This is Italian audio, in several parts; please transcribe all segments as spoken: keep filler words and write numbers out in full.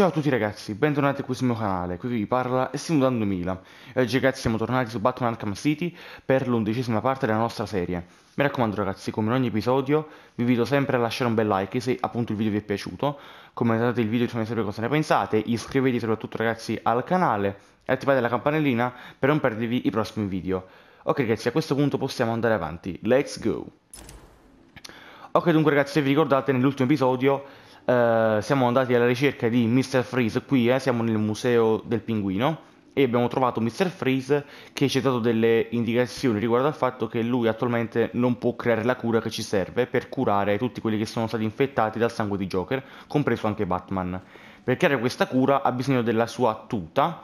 Ciao a tutti ragazzi, bentornati qui sul mio canale, qui vi parla Simodam duemila e oggi ragazzi siamo tornati su Batman Arkham City per l'undicesima parte della nostra serie. Mi raccomando ragazzi, come in ogni episodio, vi invito sempre a lasciare un bel like se appunto il video vi è piaciuto, commentate il video e ditemi sempre cosa ne pensate, iscrivetevi soprattutto ragazzi al canale e attivate la campanellina per non perdervi i prossimi video. Ok ragazzi, a questo punto possiamo andare avanti, let's go! Ok dunque ragazzi, se vi ricordate nell'ultimo episodio Uh, siamo andati alla ricerca di mister Freeze qui, eh, siamo nel museo del Pinguino e abbiamo trovato mister Freeze che ci ha dato delle indicazioni riguardo al fatto che lui attualmente non può creare la cura che ci serve per curare tutti quelli che sono stati infettati dal sangue di Joker, compreso anche Batman. Per creare questa cura ha bisogno della sua tuta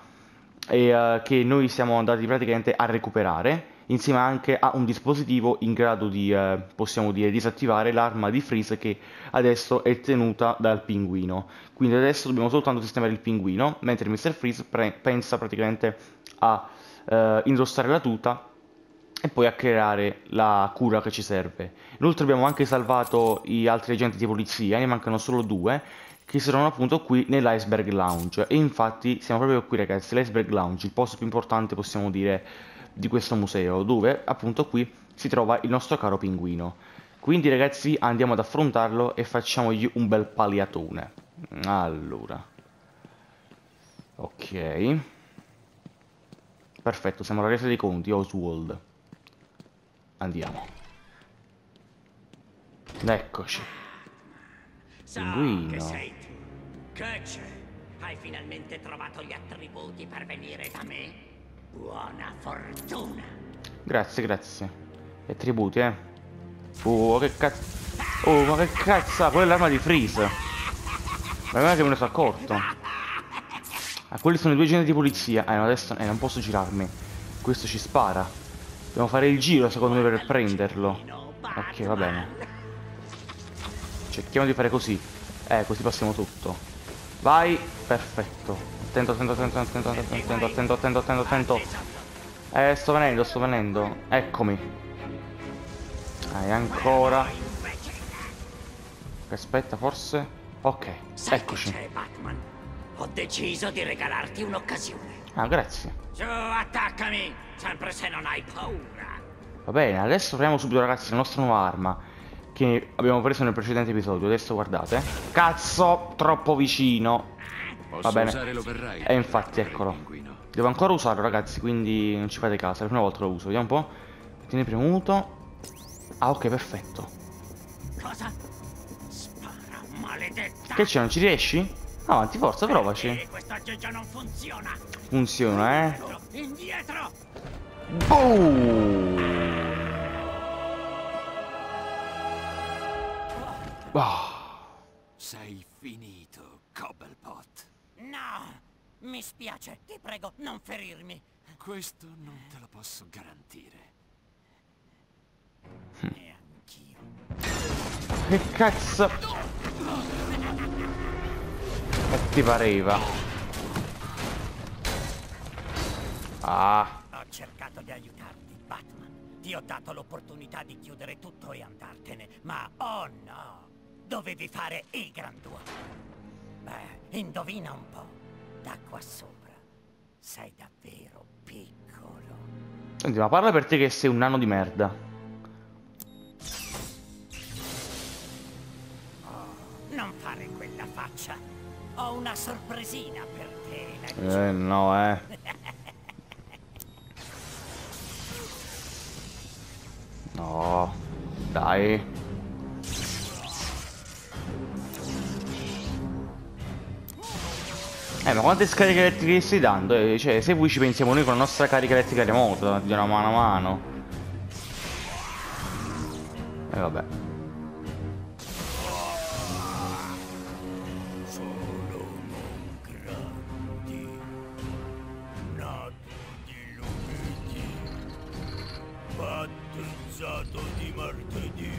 e, uh, che noi siamo andati praticamente a recuperare, insieme anche a un dispositivo in grado di, eh, possiamo dire, disattivare l'arma di Freeze che adesso è tenuta dal Pinguino. Quindi adesso dobbiamo soltanto sistemare il Pinguino, mentre mister Freeze pensa praticamente a eh, indossare la tuta e poi a creare la cura che ci serve. Inoltre abbiamo anche salvato gli altri agenti di polizia, ne mancano solo due, che saranno appunto qui nell'iceberg lounge. E infatti siamo proprio qui ragazzi, l'iceberg lounge, il posto più importante possiamo dire di questo museo, dove appunto qui si trova il nostro caro Pinguino. Quindi ragazzi andiamo ad affrontarlo e facciamogli un bel paliatone. Allora, ok, perfetto, siamo alla resa dei conti, Oswald. Andiamo. Eccoci. Pinguino, so che sei tu. Che c'è? Hai finalmente trovato gli attributi per venire da me? Buona fortuna. Grazie, grazie. E attributi, eh. Oh, che cazzo. Oh, ma che cazzo. Quella è l'arma di Freeze. Ma non è che me ne sono accorto. Ah, quelli sono i due agenti di polizia. Eh, no, adesso eh, non posso girarmi. Questo ci spara. Dobbiamo fare il giro, secondo me, per prenderlo. Ok, va bene. Cerchiamo di fare così. Eh, così passiamo tutto. Vai. Perfetto. Attento, attento, attento, attento, attento, attento, attento, attento, attento. Eh, sto venendo, sto venendo. Eccomi. Dai, ancora. Aspetta, forse. Ok, eccoci. Ho deciso di regalarti un'occasione. Ah, grazie. Su, attaccami, sempre se non hai paura. Va bene, adesso proviamo subito ragazzi la nostra nuova arma che abbiamo preso nel precedente episodio. Adesso guardate. Cazzo, troppo vicino. Va bene. E infatti eccolo. Devo ancora usarlo ragazzi, quindi non ci fate caso. La prima volta lo uso. Vediamo un po'. Tieni premuto. Ah ok, perfetto. Cosa? Spara, maledetta. Che c'è, non ci riesci? Avanti, forza, provaci. Questo aggeggio non funziona. Funziona, eh. Indietro. Boom. Sei finito, Cobblepot. No! Mi spiace, ti prego, non ferirmi. Questo non te lo posso garantire. E anch'io. Che cazzo! E ti pareva. Ah! Ho cercato di aiutarti, Batman. Ti ho dato l'opportunità di chiudere tutto e andartene, ma oh no! Dovevi fare il granduomo. Beh, indovina un po', da qua sopra sei davvero piccolo. Senti, ma parla per te che sei un nano di merda. Oh, non fare quella faccia. Ho una sorpresina per te, la eh, no, eh. No, dai. Eh, ma quante scariche elettriche stai dando? Eh, cioè, se vuoi ci pensiamo noi con la nostra carica elettrica remota, di una mano a mano. E eh, vabbè. Battezzato di martedì,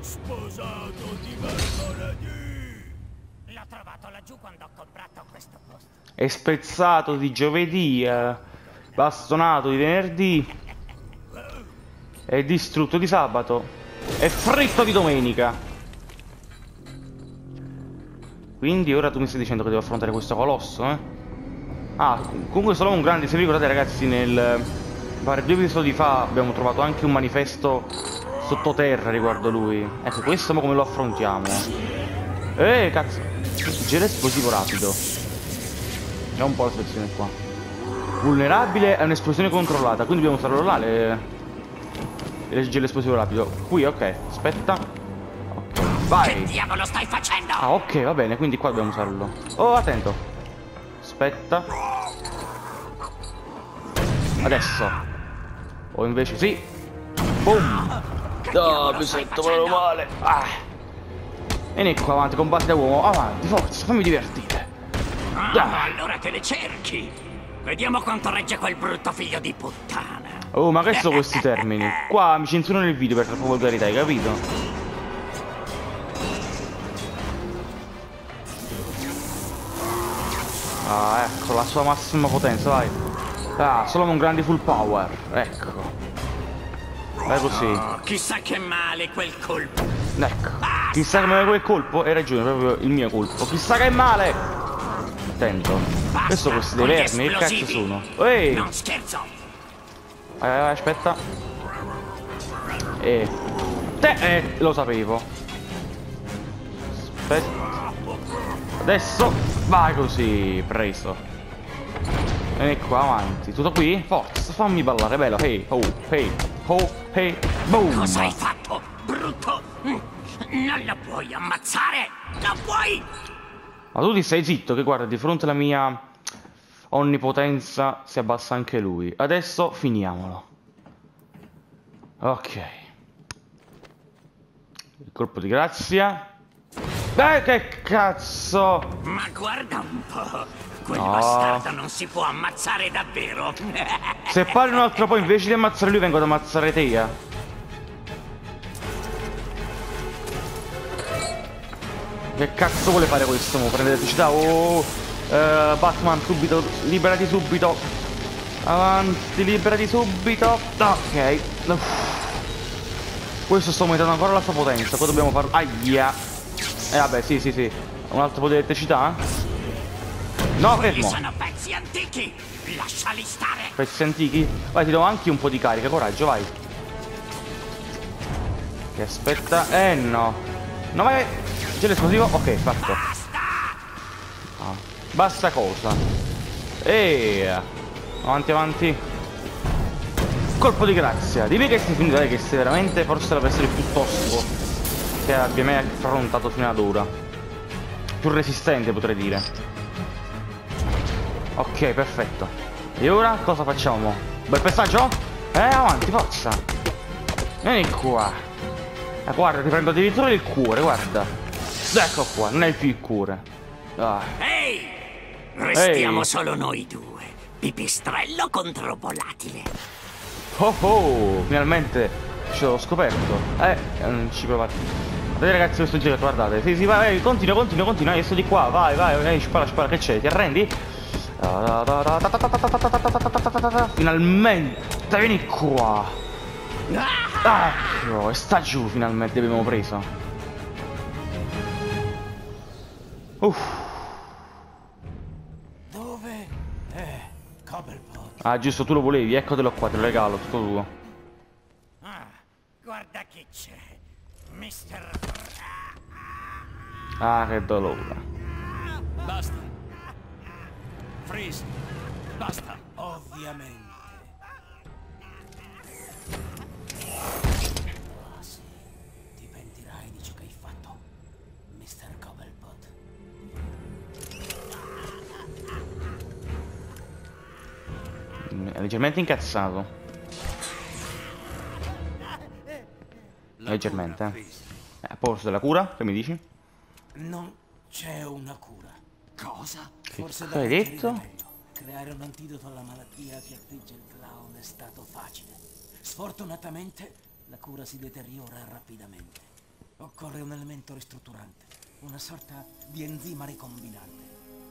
sposato di mercoledì. L'ho trovato laggiù quando ho comprato questo posto. È spezzato di giovedì, eh, bastonato di venerdì, è distrutto di sabato, è fritto di domenica. Quindi ora tu mi stai dicendo che devo affrontare questo colosso, eh? Ah, comunque solo un grande, se vi ricordate ragazzi, nel pare due episodi fa abbiamo trovato anche un manifesto sottoterra riguardo lui. Ecco, questo ma come lo affrontiamo? Eh, cazzo! Gelo esplosivo rapido. C'è un po' la selezione qua. Vulnerabile è un'esplosione controllata, quindi dobbiamo usarlo là, le... le gelo esplosivo rapido. Qui, ok, aspetta. Vai! Che diavolo stai facendo? Ah, ok, va bene, quindi qua dobbiamo usarlo. Oh, attento! Aspetta. Adesso. O invece sì. Boom! No, mi sento male male. Ah. Vieni qua avanti, combatti da uomo. Avanti, forza, fammi divertire. Ah, ah. Ma allora te le cerchi. Vediamo quanto regge quel brutto figlio di puttana. Oh, ma che sono questi termini? Qua mi censurano il video per la popolarità, hai capito? Ah, ecco, la sua massima potenza, vai. Ah, solo un grande full power, ecco. Vai così. Oh, chissà che male quel colpo. Ecco. Basta. Chissà che male quel colpo, hai ragione, è proprio il mio colpo. Chissà che male. Attento. Basta. Questo questi dei vermi, che cazzo sono? Ehi. Non scherzo. Vai, vai, vai, aspetta. Eh. Te, eh, lo sapevo. Aspetta. Adesso vai così, preso. E qua avanti, tutto qui? Forza, fammi ballare, bello. Hey, ho, oh, hey, ho, oh, hey, boom. Cosa hai fatto, brutto? Non la puoi ammazzare, la puoi. Ma tu ti stai zitto, che guarda, di fronte alla mia onnipotenza si abbassa anche lui. Adesso finiamolo. Ok. Il colpo di grazia. Beh, che cazzo! Ma guarda un po', quel no. bastardo non si può ammazzare davvero. Se parli un altro po', invece di ammazzare lui vengo ad ammazzare te. Eh. Che cazzo vuole fare questo? Prende elettricità? Oh, uh, Batman, subito, liberati subito. Avanti, liberati subito. Ok. Questo sta aumentando ancora la sua potenza. Poi dobbiamo fare... Aia! Eh vabbè, sì, sì, sì. Un altro po' di elettricità? No, fermo. Sono pezzi antichi. Lasciali stare. Pezzi antichi? Vai, ti do anche un po' di carica, coraggio, vai. Che aspetta. Eh no. No, vai. Gelo esplosivo? Ok, fatto. Basta. Ah. Basta cosa. Eeeh. Avanti, avanti. Colpo di grazia. Dimmi che sei finito, dai, che sei veramente forse la persona più tossico che abbia mai affrontato fino ad ora. Più resistente potrei dire. Ok, perfetto. E ora cosa facciamo? Bel passaggio? Eh, avanti, forza. Vieni qua. Eh, guarda, ti prendo addirittura il cuore, guarda. Ecco qua, non hai più il cuore. Ah. Ehi! Hey, restiamo hey. solo noi due. Pipistrello contro volatile. Oh oh, finalmente ce l'ho scoperto. Eh, non ci provate. Guardate ragazzi questo giro, guardate. Sì, sì, vai, vai, continua, continua, continua. Adesso di qua, vai, vai, vai, spara, spara, che c'è? Ti arrendi? Finalmente, vieni qua. Ecco, sta giù, finalmente abbiamo preso. Uff. Dove? Eh, Cobblepot. Ah, giusto, tu lo volevi, eccotelo qua, te lo regalo, tutto tuo. Guarda chi c'è, mister. Ah, che dolore. Basta. Freeze. Basta. Ovviamente. Ah, sì. Ti pentirai di ciò che hai fatto, mister Cobblepot. È leggermente incazzato. Leggermente. Eh, a posto della cura, che mi dici? Non c'è una cura. Cosa? Che Forse hai detto? Creare un antidoto alla malattia che affligge il clown è stato facile. Sfortunatamente la cura si deteriora rapidamente. Occorre un elemento ristrutturante, una sorta di enzima ricombinante.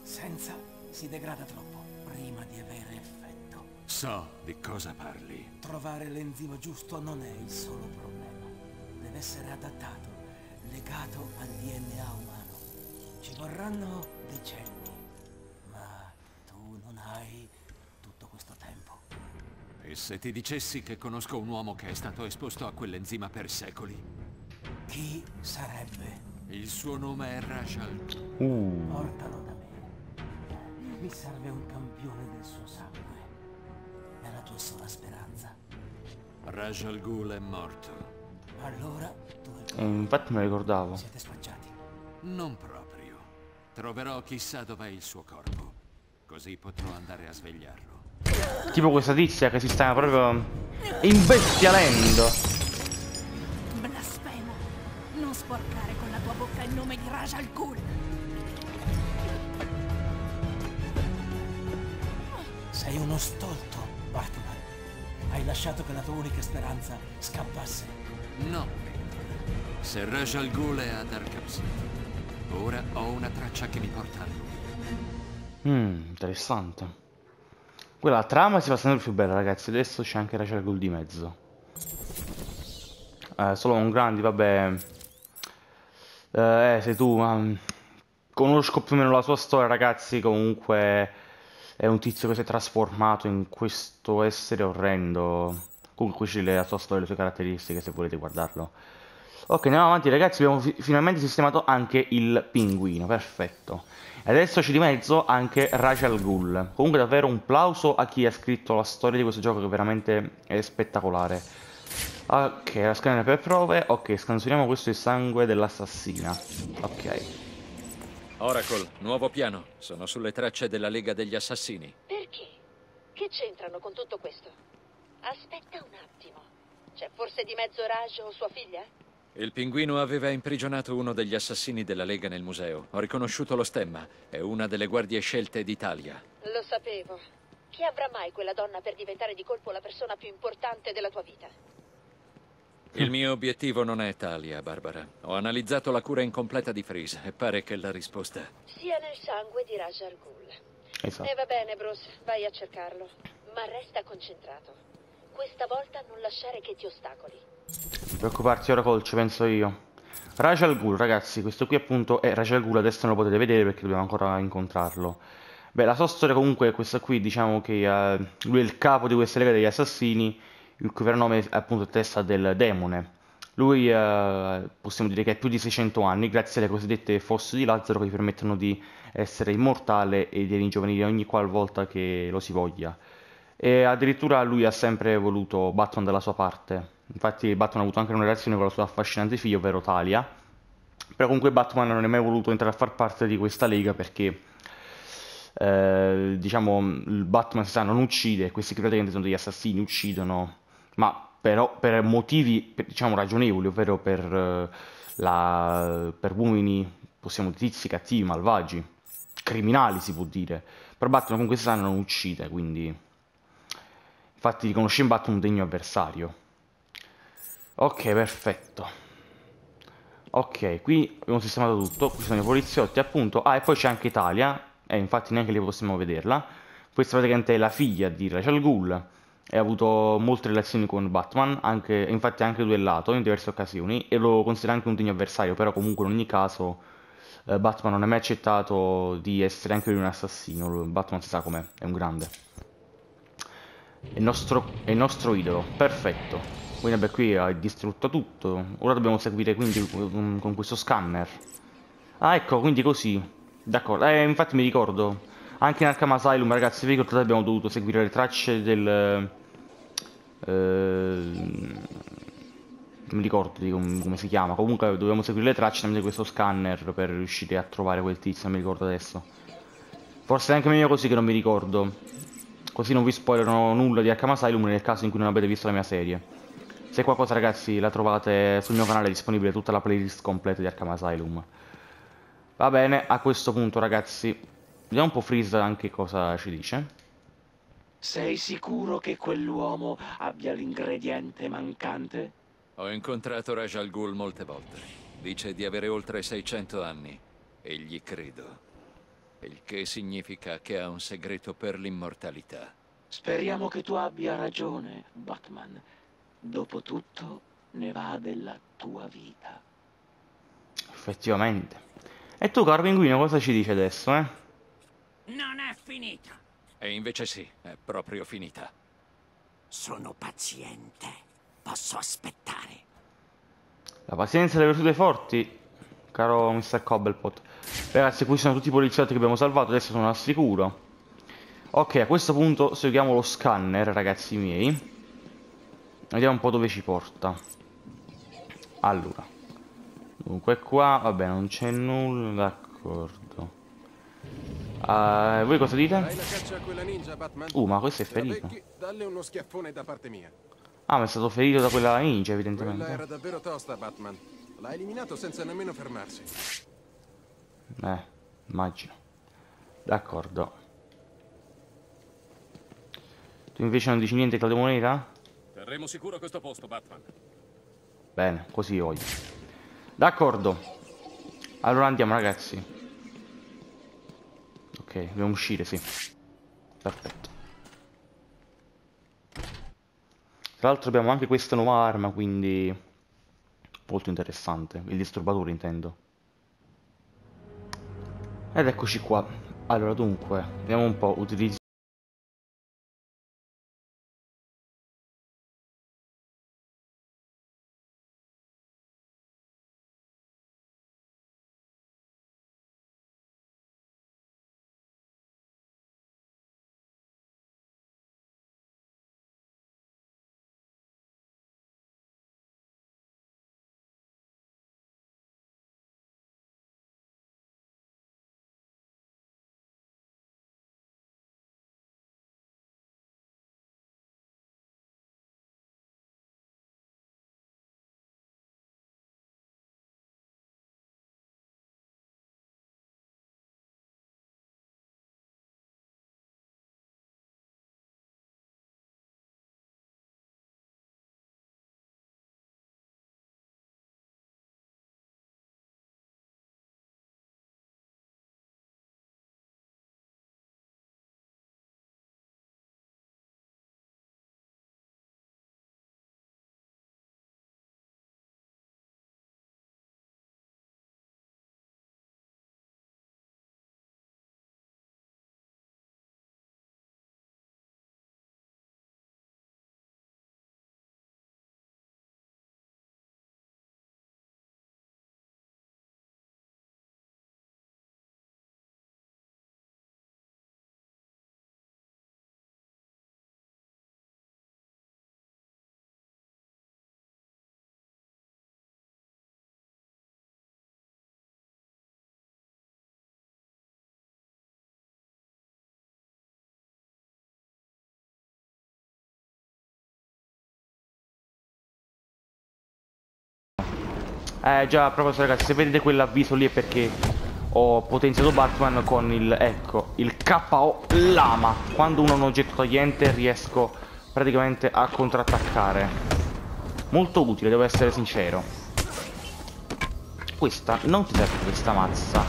Senza si degrada troppo prima di avere effetto. So di cosa parli. Trovare l'enzima giusto non è il solo problema. Essere adattato, legato al D N A umano. Ci vorranno decenni, ma tu non hai tutto questo tempo. E se ti dicessi che conosco un uomo che è stato esposto a quell'enzima per secoli? Chi sarebbe? Il suo nome è Ra's al Ghul. Uh. Portalo da me. Mi serve un campione del suo sangue. È la tua sola speranza. Ra's al Ghul è morto. Allora tu e eh, infatti me lo ricordavo. Siete spacciati. Non proprio. Troverò chissà dov'è il suo corpo, così potrò andare a svegliarlo. Tipo questa tizia che si sta proprio imbestialendo. Blasfemo. Non sporcare con la tua bocca il nome di Ra's al Ghul. Sei uno stolto, Batman. Hai lasciato che la tua unica speranza scappasse. No. Se Ra's al Ghul è ad Arkham City, ora ho una traccia che mi porta a lui. Mmm, interessante. Quella trama si fa sempre più bella, ragazzi. Adesso c'è anche Ra's al Ghul di mezzo. Eh, solo un grandi, vabbè. Eh, sei tu, ma conosco più o meno la sua storia, ragazzi. Comunque è un tizio che si è trasformato in questo essere orrendo. Comunque c'è la sua storia, le sue caratteristiche, se volete guardarlo. Ok, andiamo avanti, ragazzi. Abbiamo fi finalmente sistemato anche il pinguino. Perfetto. Adesso c'è di mezzo anche Ra's al Ghul. Comunque davvero un plauso a chi ha scritto la storia di questo gioco, che veramente è spettacolare. Ok, la scanner per prove. Ok, scansioniamo questo il sangue dell'assassina. Ok. Oracle, nuovo piano. Sono sulle tracce della Lega degli Assassini. Perché? Che c'entrano con tutto questo? Aspetta un attimo. C'è forse di mezzo Ra's o sua figlia? Il pinguino aveva imprigionato uno degli assassini della Lega nel museo. Ho riconosciuto lo stemma. È una delle guardie scelte d'Italia. Lo sapevo. Chi avrà mai quella donna per diventare di colpo la persona più importante della tua vita? Il mio obiettivo non è Talia, Barbara. Ho analizzato la cura incompleta di Freeze e pare che la risposta sia nel sangue di Ra's al Ghul. Esatto. E va bene, Bruce, vai a cercarlo. Ma resta concentrato. Questa volta non lasciare che ti ostacoli. Non preoccuparti, Oracle, ci penso io. Ra's al Ghul, ragazzi, questo qui appunto è Ra's al Ghul, adesso non lo potete vedere perché dobbiamo ancora incontrarlo. Beh, la sua storia comunque è questa qui, diciamo che uh, lui è il capo di questa Lega degli Assassini, il cui vero nome è appunto Testa del Demone. Lui uh, possiamo dire che ha più di seicento anni, grazie alle cosiddette fosse di Lazzaro che gli permettono di essere immortale e di ringiovanire ogni qualvolta che lo si voglia. E addirittura lui ha sempre voluto Batman dalla sua parte. Infatti Batman ha avuto anche una relazione con la sua affascinante figlia, ovvero Talia. Però comunque Batman non è mai voluto entrare a far parte di questa lega perché eh, diciamo il Batman, si sa, non uccide. Questi che praticamente sono degli assassini, uccidono, ma però per motivi per, diciamo ragionevoli, ovvero per, la, per uomini, possiamo dire, tizi, cattivi, malvagi, criminali si può dire. Però Batman comunque, si sa, non uccide, quindi infatti riconosce in Batman un degno avversario. Ok, perfetto. Ok, qui abbiamo sistemato tutto. Qui sono i poliziotti, appunto. Ah, e poi c'è anche Talia. Eh, infatti neanche lì possiamo vederla. Questa praticamente è la figlia di Ra's al Ghul. E ha avuto molte relazioni con Batman. Anche, infatti ha anche duellato in diverse occasioni. E lo considera anche un degno avversario. Però comunque in ogni caso eh, Batman non ha mai accettato di essere anche lui un assassino. Batman, si sa com'è, è un grande. È il nostro, è il nostro idolo. Perfetto. Quindi vabbè, qui ha distrutto tutto. Ora dobbiamo seguire quindi con questo scanner. Ah, ecco, quindi così. D'accordo, eh, infatti mi ricordo anche in Arkham Asylum, ragazzi, vi ricordate, abbiamo dovuto seguire le tracce del eh, non mi ricordo di com come si chiama. Comunque dobbiamo seguire le tracce tramite questo scanner per riuscire a trovare quel tizio, non mi ricordo adesso. Forse è anche meglio così, che non mi ricordo. Così non vi spoilerò nulla di Arkham Asylum nel caso in cui non abbiate visto la mia serie. Se qualcosa, ragazzi, la trovate sul mio canale, è disponibile tutta la playlist completa di Arkham Asylum. Va bene, a questo punto, ragazzi, vediamo un po' Freeze anche cosa ci dice. Sei sicuro che quell'uomo abbia l'ingrediente mancante? Ho incontrato Ra's al Ghul molte volte. Dice di avere oltre seicento anni e gli credo. Il che significa che ha un segreto per l'immortalità. Speriamo che tu abbia ragione, Batman. Dopotutto ne va della tua vita. Effettivamente. E tu, caro pinguino, cosa ci dici adesso, eh? Non è finita. E invece sì, è proprio finita. Sono paziente. Posso aspettare. La pazienza è la virtù dei forti, caro mister Cobblepot. Ragazzi, qui sono tutti i poliziotti che abbiamo salvato, adesso sono al sicuro. Ok, a questo punto seguiamo lo scanner, ragazzi miei. Vediamo un po' dove ci porta. Allora, dunque qua, vabbè, non c'è nulla, d'accordo. Uh, voi cosa dite? Uh, ma questo è ferito. Ah, ma è stato ferito da quella ninja, evidentemente. Quella era davvero tosta, Batman. L'ha eliminato senza nemmeno fermarsi. Eh, immagino. D'accordo. Tu invece non dici niente, Claudio Moneta? Terremo sicuro questo posto, Batman. Bene, così voglio. D'accordo. Allora andiamo, ragazzi. Ok, dobbiamo uscire, sì. Perfetto. Tra l'altro abbiamo anche questa nuova arma, quindi molto interessante. Il disturbatore, intendo. Ed eccoci qua. Allora, dunque, vediamo un po', utilizzo. Eh già, a proposito ragazzi, se vedete quell'avviso lì è perché ho potenziato Batman con il, ecco, il K O Lama. Quando uno ha un oggetto tagliente riesco praticamente a contrattaccare. Molto utile, devo essere sincero. Questa, non ti serve questa mazza.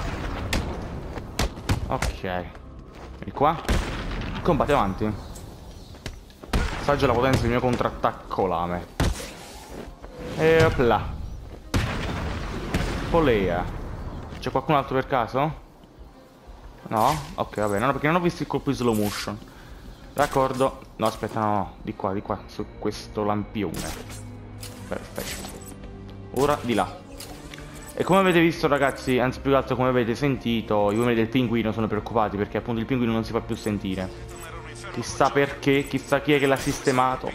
Ok. E qua? Combatte avanti. Assaggio la potenza del mio contrattacco lame. E opla. Polea. C'è qualcun altro per caso? No? Ok, vabbè, no, perché non ho visto il colpo in slow motion. D'accordo. No, aspetta, no, no, di qua, di qua, su questo lampione. Perfetto. Ora di là. E come avete visto ragazzi, anzi più che altro come avete sentito, gli uomini del pinguino sono preoccupati perché appunto il pinguino non si fa più sentire. Chissà perché, chissà chi è che l'ha sistemato.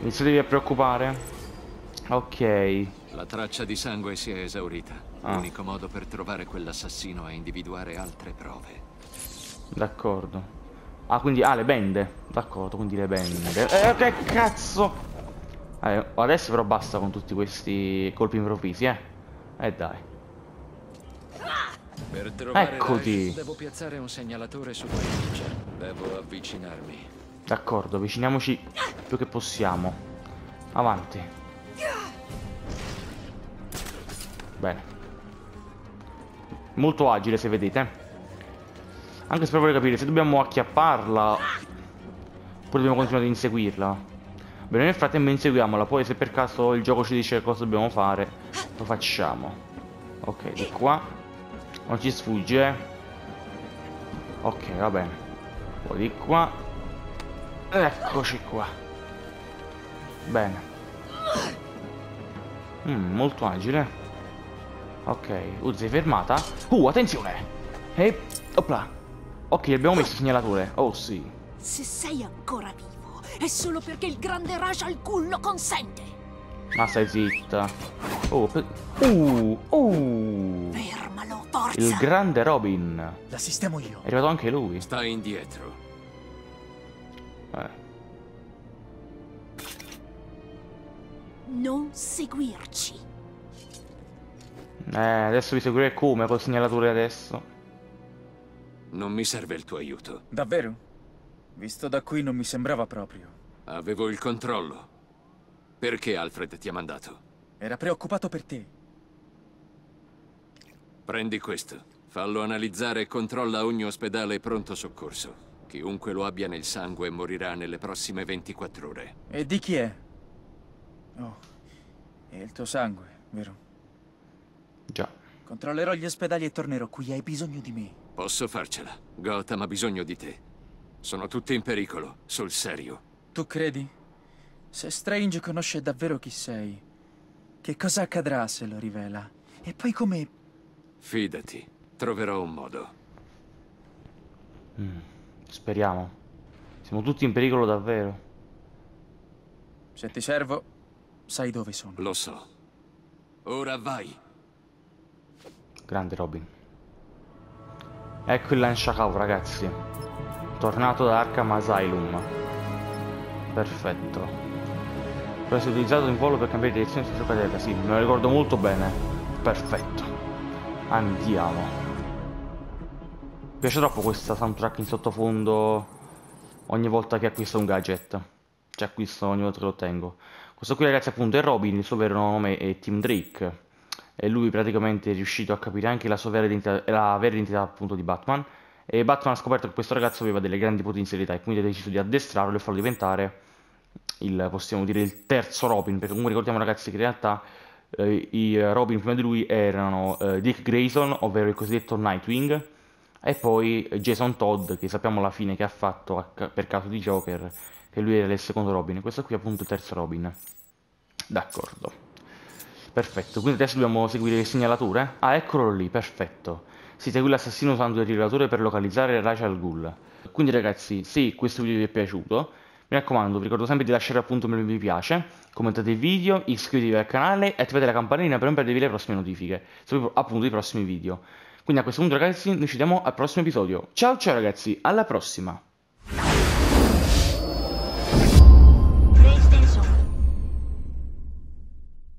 Iniziatevi a preoccupare. Ok. La traccia di sangue si è esaurita. Ah. L'unico modo per trovare quell'assassino è individuare altre prove. D'accordo. Ah, quindi... Ah, le bende. D'accordo, quindi le bende. Eh, che cazzo! Eh, adesso però basta con tutti questi colpi improvvisi, eh. Eh, dai. Per trovare Eccoti. Devo piazzare un segnalatore su quel ninja. Devo avvicinarmi. D'accordo, avviciniamoci più che possiamo. Avanti. Bene. Molto agile, se vedete. Anche se provare a capire se dobbiamo acchiapparla oppure dobbiamo continuare ad inseguirla. Bene, nel frattempo inseguiamola. Poi se per caso il gioco ci dice cosa dobbiamo fare, lo facciamo. Ok, di qua. Non ci sfugge, eh? Ok, va bene. Poi di qua. Eccoci qua. Bene. Mm, molto agile. Ok, uh, sei fermata. Uh, attenzione. E... opla. Ok, abbiamo messo segnalatore. Oh, sì. Se sei ancora vivo, è solo perché il grande Ra's al Ghul lo consente. Ma stai zitta. Oh, per... Uh, uh. Fermalo, forza. Il grande Robin. La sistemo io. È arrivato anche lui. Stai indietro. Eh. Non seguirci. Eh, adesso vi seguire come? Col segnalatore adesso. Non mi serve il tuo aiuto. Davvero? Visto da qui non mi sembrava proprio. Avevo il controllo. Perché Alfred ti ha mandato? Era preoccupato per te. Prendi questo. Fallo analizzare e controlla ogni ospedale e pronto soccorso. Chiunque lo abbia nel sangue morirà nelle prossime ventiquattro ore. E di chi è? Oh, è il tuo sangue, vero? Già. Controllerò gli ospedali e tornerò qui, hai bisogno di me. Posso farcela, Gotham ha bisogno di te. Sono tutti in pericolo, sul serio. Tu credi? Se Strange conosce davvero chi sei, che cosa accadrà se lo rivela? E poi come... Fidati, troverò un modo. Mm, speriamo. Siamo tutti in pericolo davvero. Se ti servo... sai dove sono. Lo so. Ora vai. Grande Robin. Ecco il lanciacavo, ragazzi. Tornato da Arkham Asylum. Perfetto. Può essere utilizzato in volo per cambiare direzione sul giocatore. Sì, me lo ricordo molto bene. Perfetto. Andiamo. Mi piace troppo questa soundtrack in sottofondo. Ogni volta che acquisto un gadget. Cioè acquisto ogni volta che lo tengo. Questo qui, ragazzi, appunto è Robin, il suo vero nome è Tim Drake. E lui praticamente è riuscito a capire anche la sua vera identità, la vera identità appunto di Batman. E Batman ha scoperto che questo ragazzo aveva delle grandi potenzialità e quindi ha deciso di addestrarlo e farlo diventare il, possiamo dire, il terzo Robin. Perché comunque ricordiamo, ragazzi, che in realtà eh, i Robin prima di lui erano eh, Dick Grayson, ovvero il cosiddetto Nightwing. E poi Jason Todd, che sappiamo alla fine che ha fatto a, per caso di Joker, che lui era il secondo Robin. Questo qui è appunto il terzo Robin. D'accordo. Perfetto, quindi adesso dobbiamo seguire le segnalature. Ah, eccolo lì, perfetto. Si segue l'assassino usando il rivelatore per localizzare Ra's al Ghul. Quindi, ragazzi, se questo video vi è piaciuto, mi raccomando, vi ricordo sempre di lasciare appunto un mi piace, commentate il video, iscrivetevi al canale e attivate la campanellina per non perdervi le prossime notifiche, soprattutto appunto i prossimi video. Quindi a questo punto, ragazzi, noi ci vediamo al prossimo episodio. Ciao ciao, ragazzi, alla prossima!